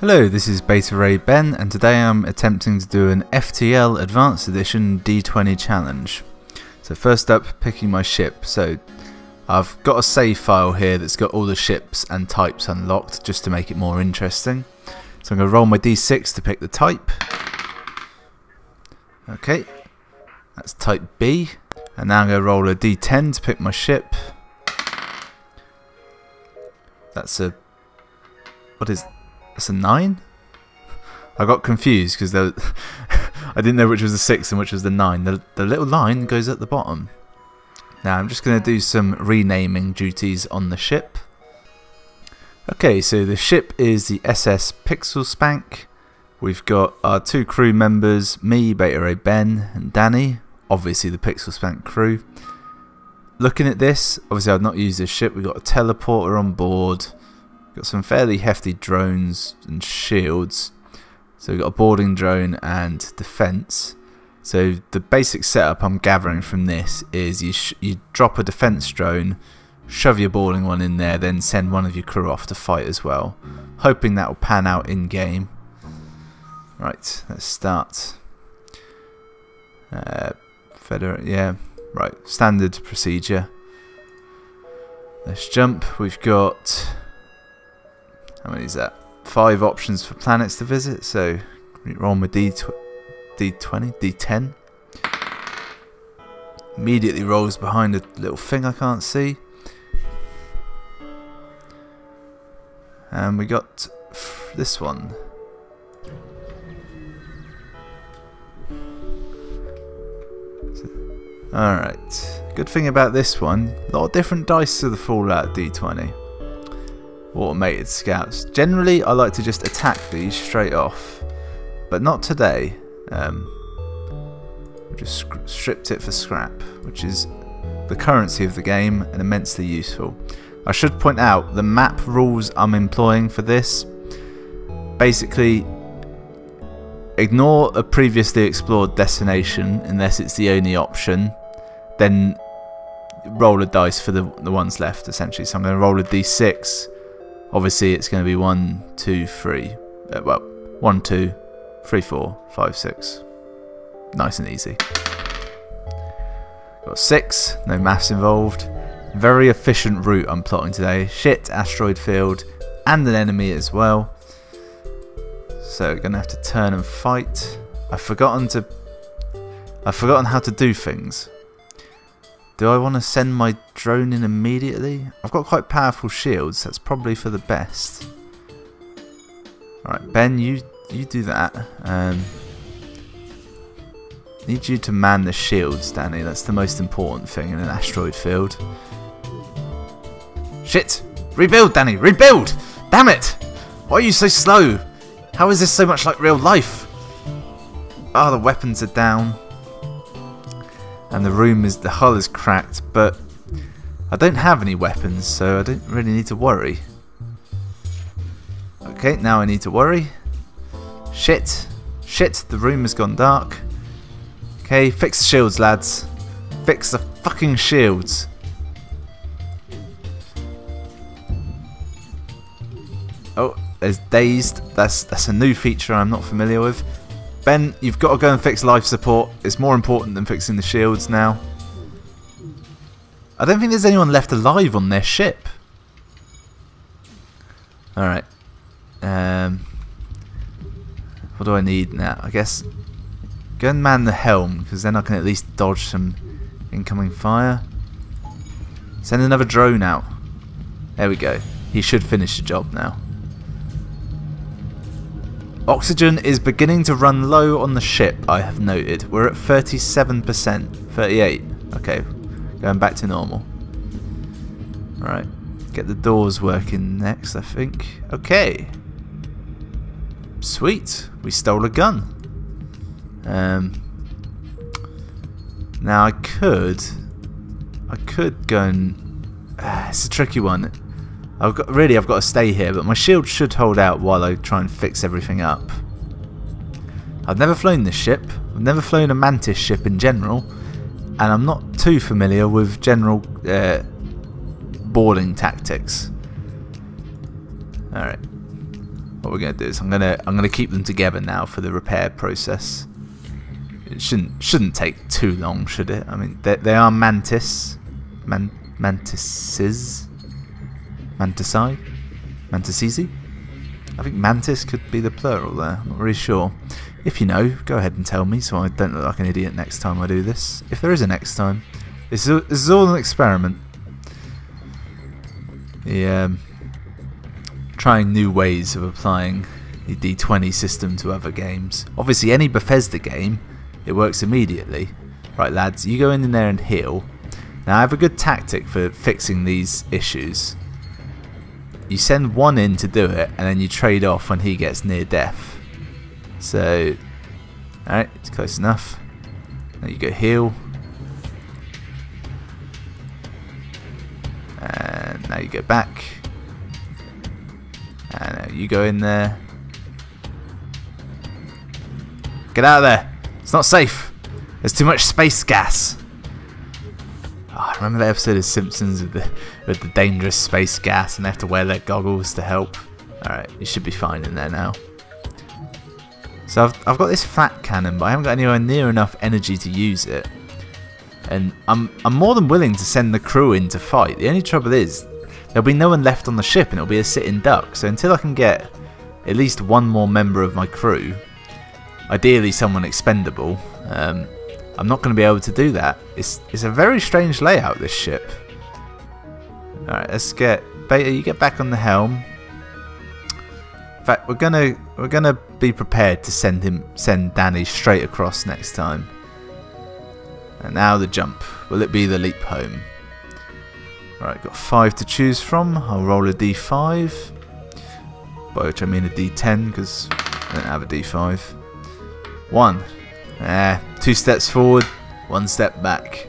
Hello, this is Beta Ray Ben, and today I'm attempting to do an FTL Advanced Edition D20 challenge. So first up, picking my ship. So I've got a save file here that's got all the ships and types unlocked, just to make it more interesting. So I'm going to roll my D6 to pick the type. Okay, that's type B. And now I'm going to roll a D10 to pick my ship. That's a... what is... that's a 9? I got confused because I didn't know which was the 6 and which was the 9. The little line goes at the bottom. Now I'm just going to do some renaming duties on the ship. Okay, so the ship is the SS Pixel Spank. We've got our two crew members, me, Beta Ray Ben, and Danny. Obviously the Pixel Spank crew. Looking at this, obviously I've not used this ship. We've got a teleporter on board. Got some fairly hefty drones and shields. So we've got a boarding drone and defense. So the basic setup I'm gathering from this is you drop a defense drone, shove your boarding one in there, then send one of your crew off to fight as well, hoping that will pan out in game. Right, let's start. Right, standard procedure. Let's jump. We've got... how many is that? 5 options for planets to visit, so roll my D10. Immediately rolls behind a little thing I can't see. And we got this one. Alright, good thing about this one, a lot of different dice to the Fallout D20. Automated scouts. Generally I like to just attack these straight off, but not today. We just stripped it for scrap, which is the currency of the game and immensely useful. I should point out the map rules I'm employing for this. Basically ignore a previously explored destination unless it's the only option, then roll a dice for the ones left essentially. So I'm going to roll a d6. Obviously, it's going to be 1, 2, 3. 1, 2, 3, 4, 5, 6. Nice and easy. Got 6, no maths involved. Very efficient route I'm plotting today. Shit, asteroid field, and an enemy as well. So, we're going to have to turn and fight. I've forgotten how to do things. Do I want to send my drone in immediately? I've got quite powerful shields. That's probably for the best. Alright, Ben, you do that. Need you to man the shields, Danny. That's the most important thing in an asteroid field. Shit! Rebuild, Danny! Rebuild! Damn it! Why are you so slow? How is this so much like real life? Ah, the weapons are down. And the hull is cracked, but I don't have any weapons, so I don't really need to worry. Okay, now I need to worry. Shit. Shit, the room has gone dark. Okay, fix the shields, lads. Fix the fucking shields. Oh, there's dazed. That's a new feature I'm not familiar with. Ben, you've got to go and fix life support. It's more important than fixing the shields now. I don't think there's anyone left alive on their ship. Alright. What do I need now? I guess go and man the helm, because then I can at least dodge some incoming fire. Send another drone out. There we go. He should finish the job now. Oxygen is beginning to run low on the ship, I have noted. We're at 37%. 38. Okay, going back to normal. Alright, get the doors working next, I think. Okay. Sweet, we stole a gun. Now I could go and... it's a tricky one. I've got to stay here, but my shield should hold out while I try and fix everything up. I've never flown this ship. I've never flown a Mantis ship in general, and I'm not too familiar with general boarding tactics. Alright. What we're going to do is I'm gonna keep them together now for the repair process. It shouldn't take too long, should it? I mean, they are mantises. I think mantis could be the plural there. I'm not really sure. If you know, go ahead and tell me so I don't look like an idiot next time I do this. If there is a next time, this is all an experiment. Yeah. Trying new ways of applying the D20 system to other games. Obviously any Bethesda game, it works immediately. Right lads, you go in there and heal. Now I have a good tactic for fixing these issues. You send one in to do it and then you trade off when he gets near death. So, alright, it's close enough. Now you go heal. And now you go back. And you go in there. Get out of there. It's not safe. There's too much space gas. Oh, I remember that episode of Simpsons with the dangerous space gas and they have to wear their goggles to help. Alright, you should be fine in there now. So I've got this flat cannon, but I haven't got anywhere near enough energy to use it. And I'm more than willing to send the crew in to fight. The only trouble is, there'll be no one left on the ship and it'll be a sitting duck, so until I can get at least one more member of my crew, ideally someone expendable, I'm not going to be able to do that. It's a very strange layout, this ship. Alright, let's get... Beta, you get back on the helm. In fact, we're gonna be prepared to send Danny straight across next time. And now the jump. Will it be the leap home? Alright, got 5 to choose from. I'll roll a D5. By which I mean a D10, because I don't have a D5. 1. 2 steps forward, 1 step back.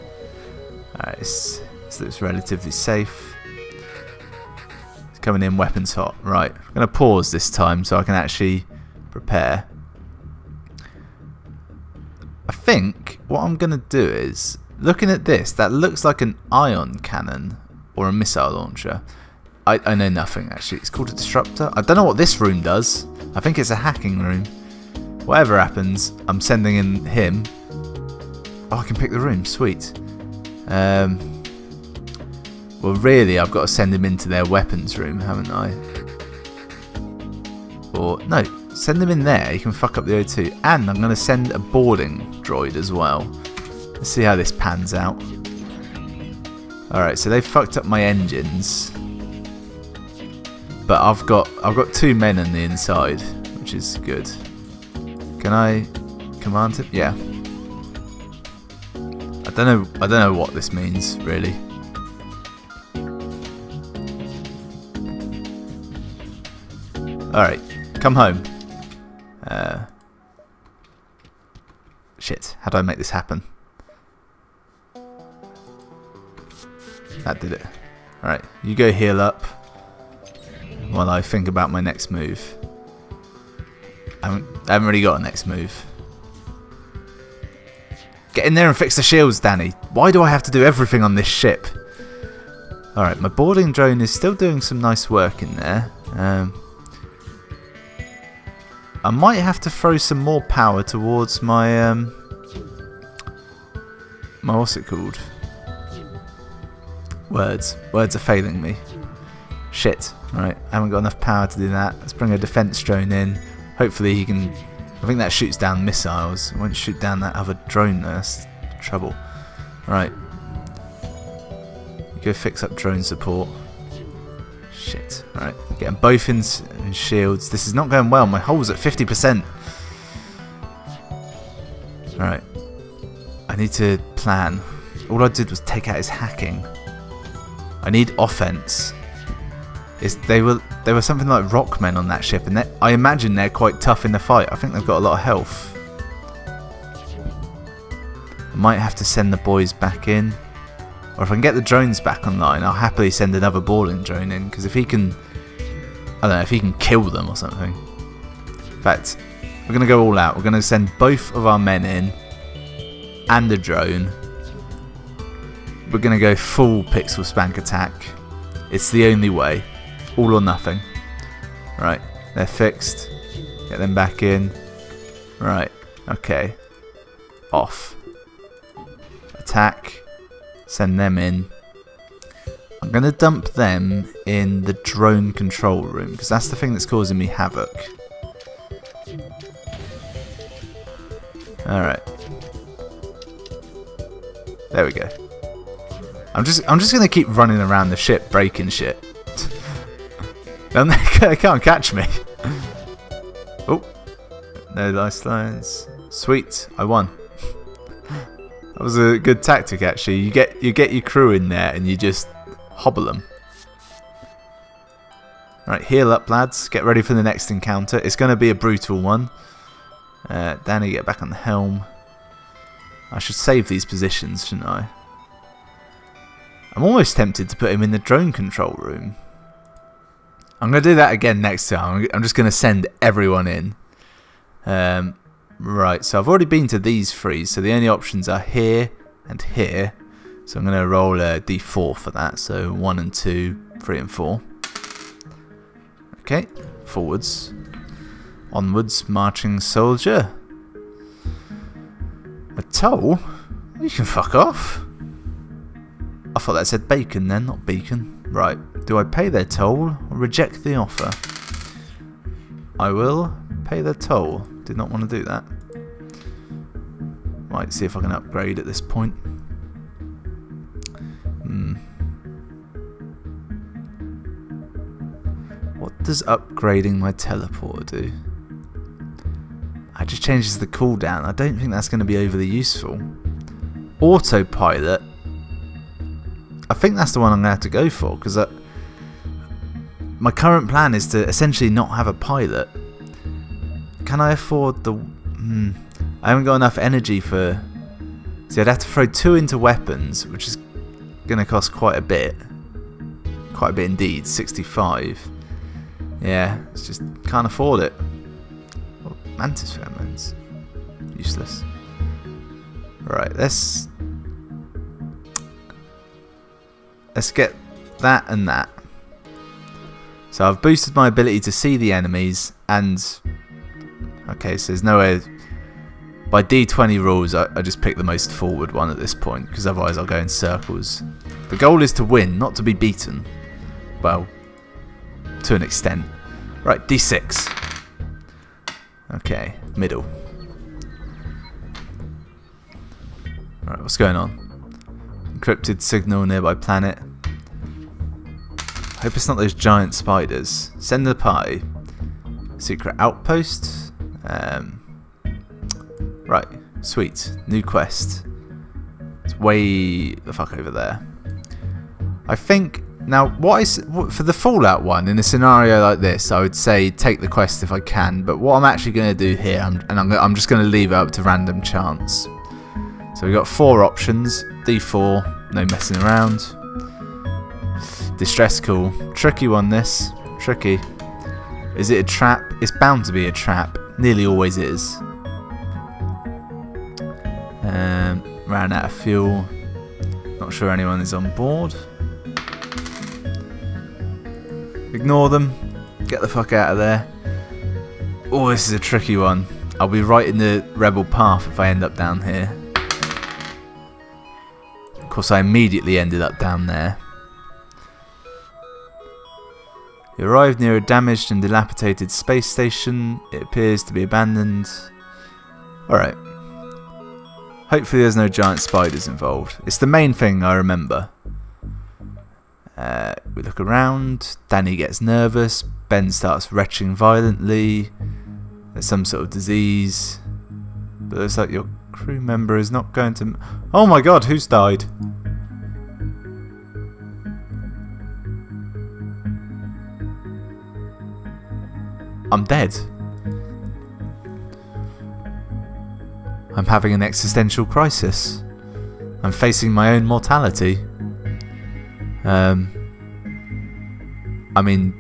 Alright, this looks relatively safe. It's coming in weapons hot. Right, I'm going to pause this time so I can actually prepare. I think what I'm going to do is, looking at this, that looks like an ion cannon. Or a missile launcher. I know nothing actually. It's called a disruptor. I don't know what this room does. I think it's a hacking room. Whatever happens, I'm sending in him. Oh, I can pick the room. Sweet. Well, really, I've got to send him into their weapons room, haven't I? Or, no. Send him in there. He can fuck up the O2. And I'm going to send a boarding droid as well. Let's see how this pans out. Alright, so they fucked up my engines, but I've got 2 men on the inside, which is good. Can I command him? Yeah. I don't know what this means really. Alright, come home. Shit, how do I make this happen? That did it. Alright, you go heal up while I think about my next move. I haven't really got a next move. Get in there and fix the shields, Danny. Why do I have to do everything on this ship? Alright, my boarding drone is still doing some nice work in there. I might have to throw some more power towards my... what's it called? Words. Words are failing me. Shit. Alright, I haven't got enough power to do that. Let's bring a defense drone in. Hopefully he can... I think that shoots down missiles. It won't shoot down that other drone there. That's the trouble. Alright. Go fix up drone support. Shit. Alright, get them both in shields. This is not going well. My hull's at 50%. Alright. I need to plan. All I did was take out his hacking. I need offense. They were something like rockmen on that ship, and I imagine they're quite tough in the fight. I think they've got a lot of health. I might have to send the boys back in, or if I can get the drones back online, I'll happily send another boarding drone in, because if he can, I don't know, if he can kill them or something. In fact, we're gonna go all out. We're gonna send both of our men in, and the drone. We're going to go full pixel spank attack. It's the only way. All or nothing. Right. They're fixed. Get them back in. Right. Okay. Off. Attack. Send them in. I'm going to dump them in the drone control room, because that's the thing that's causing me havoc. Alright. There we go. I'm just going to keep running around the ship, breaking shit. And they can't catch me. Oh. No dice lines. Sweet. I won. That was a good tactic, actually. You get your crew in there and you just hobble them. Right, heal up, lads. Get ready for the next encounter. It's going to be a brutal one. Danny, get back on the helm. I should save these positions, shouldn't I? I'm almost tempted to put him in the drone control room. I'm going to do that again next time. I'm just going to send everyone in. Right, so I've already been to these three, so the only options are here and here. So I'm going to roll a d4 for that, so 1 and 2, 3 and 4. Okay, forwards. Onwards, marching soldier. A toll? You can fuck off. I thought that said bacon then, not beacon. Right, do I pay their toll or reject the offer? I will pay their toll. Did not want to do that. Right, see if I can upgrade at this point. What does upgrading my teleporter do? It just changes the cooldown. I don't think that's going to be overly useful. Autopilot. I think that's the one I'm going to have to go for, because my current plan is to essentially not have a pilot. Can I afford the... I haven't got enough energy for... See, I'd have to throw 2 into weapons, which is going to cost quite a bit. Quite a bit indeed, 65. Yeah, it's just can't afford it. Oh, Mantis pheromones. Useless. Right, let's get that and that. So I've boosted my ability to see the enemies and... Okay, so there's no way... By D20 rules, I just pick the most forward one at this point, because otherwise I'll go in circles. The goal is to win, not to be beaten. Well, to an extent. Right, D6. Okay, middle. Alright, what's going on? Encrypted signal nearby planet. Hope it's not those giant spiders. Send the pie. Secret outpost. Right, sweet. New quest. It's way the fuck over there. I think now for the Fallout one in a scenario like this, I would say take the quest if I can. But what I'm actually going to do here, I'm just going to leave it up to random chance. So we've got 4 options. D4, no messing around. Distress call. Tricky one, this. Tricky. Is it a trap? It's bound to be a trap. Nearly always is. Ran out of fuel. Not sure anyone is on board. Ignore them. Get the fuck out of there. Oh, this is a tricky one. I'll be right in the rebel path if I end up down here. Of course, I immediately ended up down there. You arrived near a damaged and dilapidated space station. It appears to be abandoned. Alright. Hopefully there's no giant spiders involved. It's the main thing I remember. We look around. Danny gets nervous. Ben starts retching violently. There's some sort of disease. But it looks like you're... Crew member is not going to... Oh my god, who's died? I'm dead. I'm having an existential crisis. I'm facing my own mortality. I mean,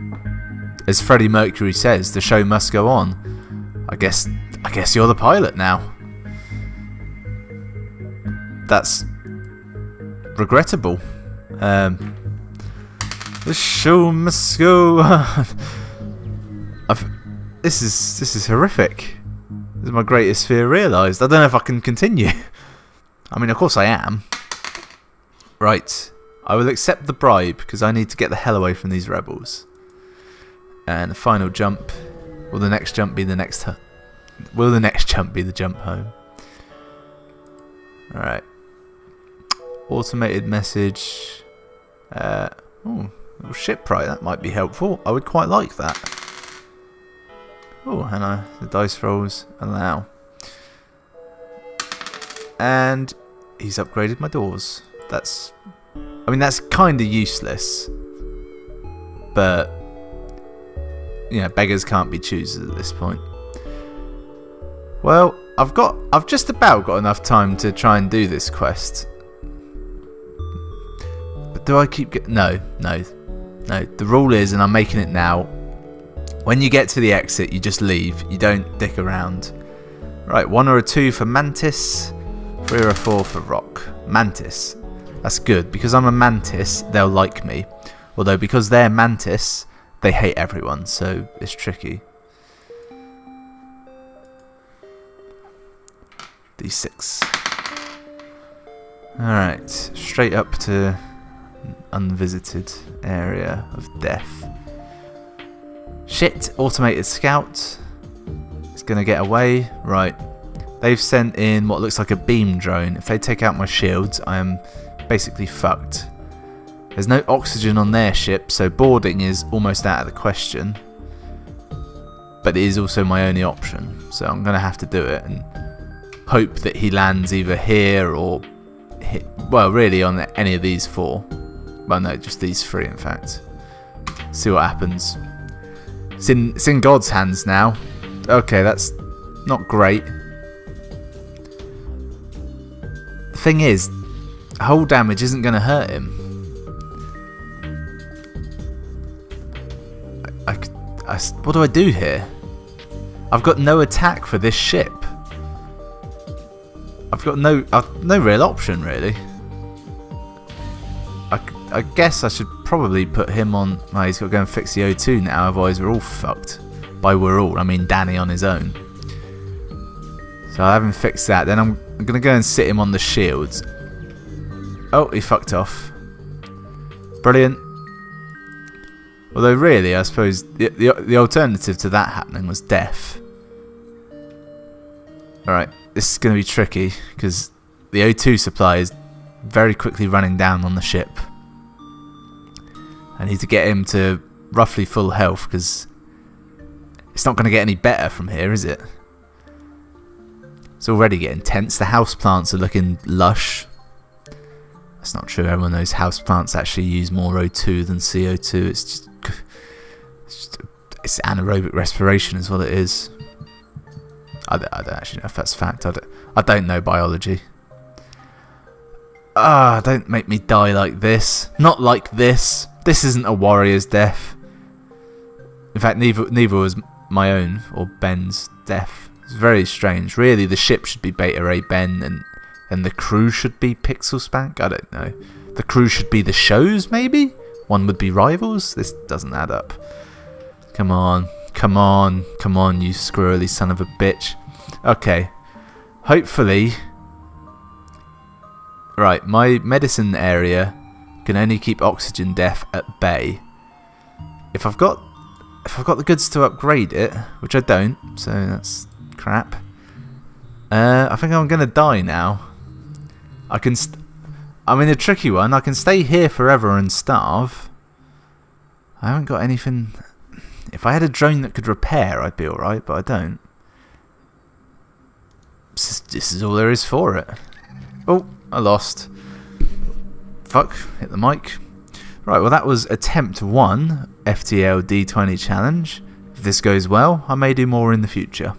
as Freddie Mercury says, the show must go on. I guess you're the pilot now. That's regrettable. The show must go on. This is horrific. This is my greatest fear realised. I don't know if I can continue. I mean, of course I am. Right. I will accept the bribe because I need to get the hell away from these rebels. And the final jump. Will the next jump be the next home? Will the next jump be the jump home? Alright. Automated message. Oh, little ship price. That might be helpful. I would quite like that. Oh, hang on. The dice rolls allow. And he's upgraded my doors. That's... I mean, that's kind of useless. But, you know, beggars can't be choosers at this point. Well, I've just about got enough time to try and do this quest. But do I keep getting... No. The rule is, and I'm making it now, when you get to the exit, you just leave. You don't dick around. Right, 1 or a 2 for Mantis. 3 or a 4 for Rock. Mantis. That's good. Because I'm a Mantis, they'll like me. Although, because they're Mantis, they hate everyone. So, it's tricky. D6. Alright. Straight up to an unvisited area of death. Shit. Automated scout. It's going to get away. Right. They've sent in what looks like a beam drone. If they take out my shields, I am basically fucked. There's no oxygen on their ship, so boarding is almost out of the question. But it is also my only option, so I'm going to have to do it and hope that he lands either here or... well, really on any of these 4. Well, no, just these 3, in fact. See what happens. It's in God's hands now. Okay, that's not great. Thing is, hull damage isn't going to hurt him. What do I do here? I've got no attack for this ship. I've got no real option, really. I guess I should probably put him on... No, he's got to go and fix the O2 now, otherwise we're all fucked. By we're all, I mean Danny on his own. So I haven't fixed that. Then I'm going to go and sit him on the shields. Oh, he fucked off. Brilliant. Although really, I suppose the alternative to that happening was death. Alright, this is going to be tricky because the O2 supply is very quickly running down on the ship. I need to get him to roughly full health because it's not going to get any better from here, is it? It's already getting tense. The houseplants are looking lush. That's not true. Everyone knows houseplants actually use more O2 than CO2. It's anaerobic respiration is what it is. I don't actually know if that's fact. I don't know biology. Ah, don't make me die like this. Not like this. This isn't a warrior's death. In fact, neither was my own or Ben's death. It's very strange. Really, the ship should be Beta Ray Ben and the crew should be Pixel Spank. I don't know. The crew should be the shows, maybe? One would be rivals? This doesn't add up. Come on. Come on. Come on, you squirrely son of a bitch. Okay. Hopefully... Right, my medicine area can only keep oxygen death at bay. If I've got the goods to upgrade it, which I don't, so that's... crap. I think I'm gonna die now. I'm in a tricky one. I can stay here forever and starve. I haven't got anything. If I had a drone that could repair, I'd be alright, but I don't. This is all there is for it. Oh, I lost. Fuck, hit the mic. Right, well that was attempt 1, FTL D20 challenge. If this goes well, I may do more in the future.